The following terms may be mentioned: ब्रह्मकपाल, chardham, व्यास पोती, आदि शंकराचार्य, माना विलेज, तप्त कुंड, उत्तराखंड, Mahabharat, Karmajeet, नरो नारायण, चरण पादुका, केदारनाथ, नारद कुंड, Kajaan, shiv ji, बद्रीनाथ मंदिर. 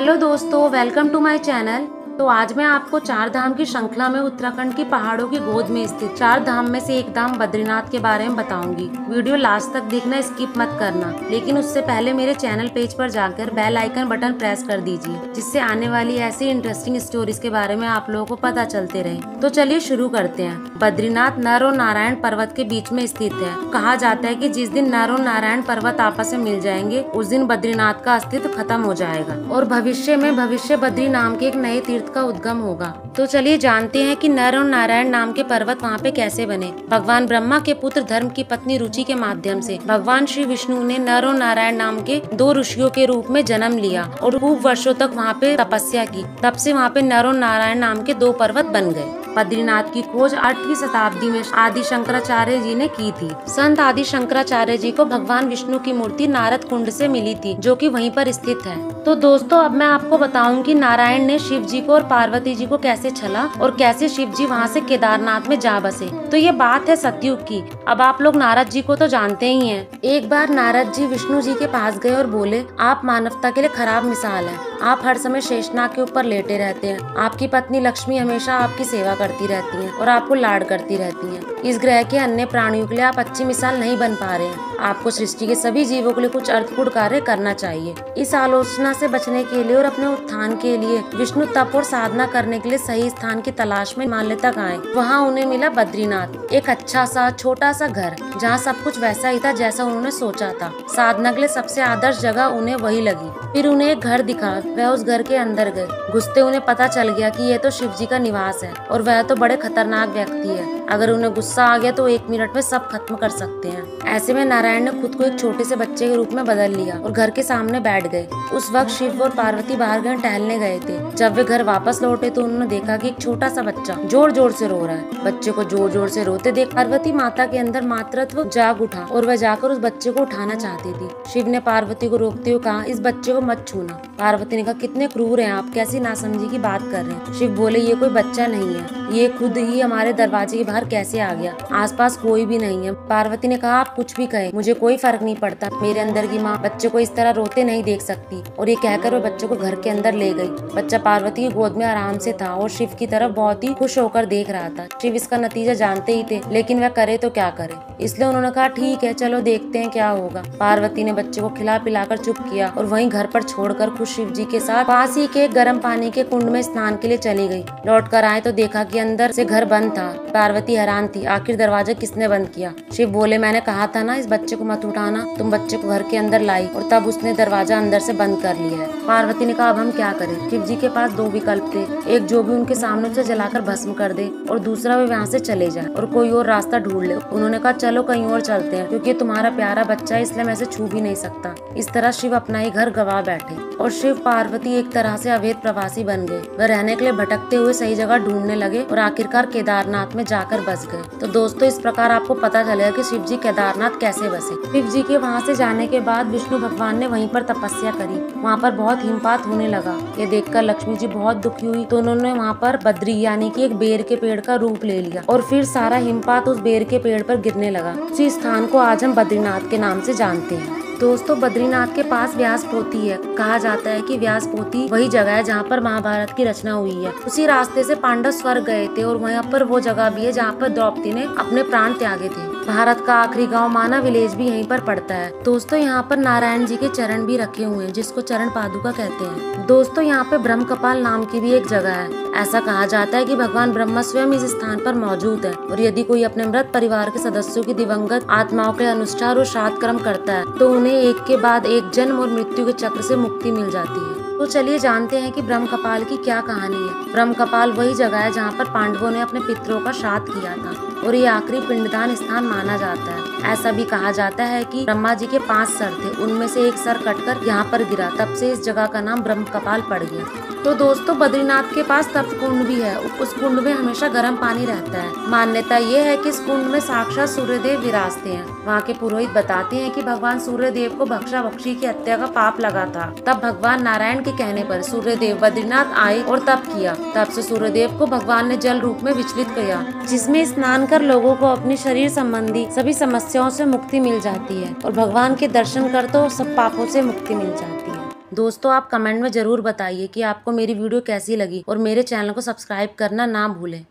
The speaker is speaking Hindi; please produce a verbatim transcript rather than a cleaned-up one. हेलो दोस्तों, वेलकम टू माय चैनल। तो आज मैं आपको चार धाम की श्रृंखला में उत्तराखंड की पहाड़ों की गोद में स्थित चार धाम में से एक धाम बद्रीनाथ के बारे में बताऊंगी। वीडियो लास्ट तक देखना, स्किप मत करना। लेकिन उससे पहले मेरे चैनल पेज पर जाकर बेल आइकन बटन प्रेस कर दीजिए, जिससे आने वाली ऐसी इंटरेस्टिंग स्टोरीज के बारे में आप लोगों को पता चलते रहे। तो चलिए शुरू करते हैं। बद्रीनाथ नरो नारायण पर्वत के बीच में स्थित है। कहा जाता है कि जिस दिन नरो नारायण पर्वत आपस में मिल जाएंगे, उस दिन बद्रीनाथ का अस्तित्व खत्म हो जाएगा और भविष्य में भविष्य बद्री नाम के एक नए तीर्थ का उद्गम होगा। तो चलिए जानते हैं कि नरो नारायण नाम के पर्वत वहाँ पे कैसे बने। भगवान ब्रह्मा के पुत्र धर्म की पत्नी रुचि के माध्यम से भगवान श्री विष्णु ने नरो नारायण नाम के दो ऋषियों के रूप में जन्म लिया और खूब वर्षों तक वहाँ पे तपस्या की। तब से वहाँ पे नरो नारायण नाम के दो पर्वत बन गए। बद्रीनाथ की खोज आठवीं शताब्दी में आदि शंकराचार्य जी ने की थी। संत आदि शंकराचार्य जी को भगवान विष्णु की मूर्ति नारद कुंड से मिली थी, जो कि वहीं पर स्थित है। तो दोस्तों, अब मैं आपको बताऊं कि नारायण ने शिव जी को और पार्वती जी को कैसे छला और कैसे शिव जी वहाँ से केदारनाथ में जा बसे। तो ये बात है सतयुग की। अब आप लोग नारद जी को तो जानते ही हैं। एक बार नारद जी विष्णु जी के पास गए और बोले, आप मानवता के लिए खराब मिसाल है। आप हर समय शेषनाग के ऊपर लेटे रहते हैं। आपकी पत्नी लक्ष्मी हमेशा आपकी सेवा करती रहती है और आपको लाड करती रहती है। इस ग्रह के अन्य प्राणियों के लिए आप अच्छी मिसाल नहीं बन पा रहे हैं। आपको सृष्टि के सभी जीवों के लिए कुछ अर्थपूर्ण कार्य करना चाहिए। इस आलोचना से बचने के लिए और अपने उत्थान के लिए विष्णु तप और साधना करने के लिए सही स्थान की तलाश में हिमालय तक आए। वहाँ उन्हें मिला बद्रीनाथ, एक अच्छा सा छोटा सा घर, जहाँ सब कुछ वैसा ही था जैसा उन्होंने सोचा था। साधना के लिए सबसे आदर्श जगह उन्हें वही लगी। फिर उन्हें एक घर दिखा, वह उस घर के अंदर गए। घुसते उन्हें पता चल गया कि यह तो शिव जी का निवास है और वह तो बड़े खतरनाक व्यक्ति है। अगर उन्हें गुस्सा आ गया तो एक मिनट में सब खत्म कर सकते हैं। ऐसे में नारायण ने खुद को एक छोटे से बच्चे के रूप में बदल लिया और घर के सामने बैठ गए। उस वक्त शिव और पार्वती बाहर कहीं टहलने गए थे। जब वे घर वापस लौटे तो उन्होंने देखा कि एक छोटा सा बच्चा जोर जोर से रो रहा है। बच्चे को जोर जोर से रोते देख पार्वती माता के अंदर मातृत्व जाग उठा और वह जाकर उस बच्चे को उठाना चाहती थी। शिव ने पार्वती को रोकते हुए कहा, इस बच्चे को मत छूना। पार्वती ने कहा, कितने क्रूर है आप, कैसी नासमझी की बात कर रहे हैं। शिव बोले, ये कोई बच्चा नहीं है, ये खुद ही हमारे दरवाजे के बाहर कैसे आ गया, आसपास कोई भी नहीं है। पार्वती ने कहा, आप कुछ भी कहे मुझे कोई फर्क नहीं पड़ता। मेरे अंदर की माँ बच्चे को इस तरह रोते नहीं देख सकती। और ये कहकर वह बच्चे को घर के अंदर ले गई। बच्चा पार्वती की गोद में आराम से था और शिव की तरफ बहुत ही खुश होकर देख रहा था। शिव इसका नतीजा जानते ही थे, लेकिन वह करे तो क्या करे, इसलिए उन्होंने कहा, ठीक है चलो देखते हैं क्या होगा। पार्वती ने बच्चे को खिला पिलाकर चुप किया और वहीं घर पर छोड़कर खुश शिव जी के साथ पास ही के गर्म पानी के कुंड में स्नान के लिए चली गई। लौट कर आए तो देखा कि अंदर से घर बंद था। पार्वती हैरान थी, आखिर दरवाजा किसने बंद किया। शिव बोले, मैंने कहा था ना इस बच्चे को मत उठाना, तुम बच्चे को घर के अंदर लाई और तब उसने दरवाजा अंदर से बंद कर लिया है। पार्वती ने कहा, अब हम क्या करें। शिव जी के पास दो विकल्प थे, एक जो भी उनके सामने उसे जलाकर भस्म कर दे और दूसरा वे यहाँ से चले जाए और कोई और रास्ता ढूंढ ले। उन्होंने कहा, चलो कहीं और चलते हैं, क्योंकि तुम्हारा प्यारा बच्चा है इसलिए मैं इसे छू भी नहीं सकता। इस तरह शिव अपना ही घर गवा बैठे और शिव पार्वती एक तरह से अवैध प्रवासी बन गए। वह रहने के लिए भटकते हुए सही जगह ढूंढने लगे और आखिरकार केदारनाथ में जाकर बस गए। तो दोस्तों, इस प्रकार आपको पता चलेगा कि शिव जी केदारनाथ कैसे बसे। शिव जी के वहाँ से जाने के बाद विष्णु भगवान ने वहीं पर तपस्या करी। वहाँ पर बहुत हिमपात होने लगा। ये देखकर लक्ष्मी जी बहुत दुखी हुई, तो उन्होंने वहाँ पर बद्री यानी कि एक बेर के पेड़ का रूप ले लिया और फिर सारा हिमपात उस बेर के पेड़ पर गिरने लगा। उसी स्थान को आज हम बद्रीनाथ के नाम से जानते हैं। दोस्तों, बद्रीनाथ के पास व्यास पोती है। कहा जाता है कि व्यास पोती वही जगह है जहाँ पर महाभारत की रचना हुई है। उसी रास्ते से पांडव स्वर्ग गए थे और वहाँ पर वो जगह भी है जहाँ पर द्रौपदी ने अपने प्राण त्यागे थे। भारत का आखिरी गांव माना विलेज भी यहीं पर पड़ता है। दोस्तों, यहाँ पर नारायण जी के चरण भी रखे हुए हैं, जिसको चरण पादुका कहते हैं। दोस्तों, यहाँ पे ब्रह्मकपाल नाम की भी एक जगह है। ऐसा कहा जाता है कि भगवान ब्रह्मा स्वयं इस स्थान पर मौजूद है और यदि कोई अपने मृत परिवार के सदस्यों की दिवंगत आत्माओं के अनुष्ठान और श्राद्ध कर्म करता है तो उन्हें एक के बाद एक जन्म और मृत्यु के चक्र से मुक्ति मिल जाती है। तो चलिए जानते हैं कि ब्रह्मकपाल की क्या कहानी है। ब्रह्मकपाल वही जगह है जहाँ पर पांडवों ने अपने पितरों का श्राद्ध किया था और ये आखिरी पिंडदान स्थान माना जाता है। ऐसा भी कहा जाता है कि ब्रह्मा जी के पांच सर थे, उनमें से एक सर कटकर यहाँ पर गिरा, तब से इस जगह का नाम ब्रह्मकपाल पड़ गया। तो दोस्तों, बद्रीनाथ के पास तप्त कुंड भी है। उस कुंड में हमेशा गर्म पानी रहता है। मान्यता ये है कि इस कुंड में साक्षात सूर्यदेव विराजते हैं। वहाँ के पुरोहित बताते हैं कि भगवान सूर्यदेव को भक्षा भक्षी की हत्या का पाप लगा था। तब भगवान नारायण के कहने पर सूर्यदेव बद्रीनाथ आए और तप किया। तब से सूर्यदेव को भगवान ने जल रूप में विचलित किया, जिसमें स्नान कर लोगों को अपने शरीर संबंधी सभी समस्याओं से मुक्ति मिल जाती है और भगवान के दर्शन कर तो सब पापों से मुक्ति मिल जाती है। दोस्तों आप कमेंट में ज़रूर बताइए कि आपको मेरी वीडियो कैसी लगी और मेरे चैनल को सब्सक्राइब करना ना भूलें।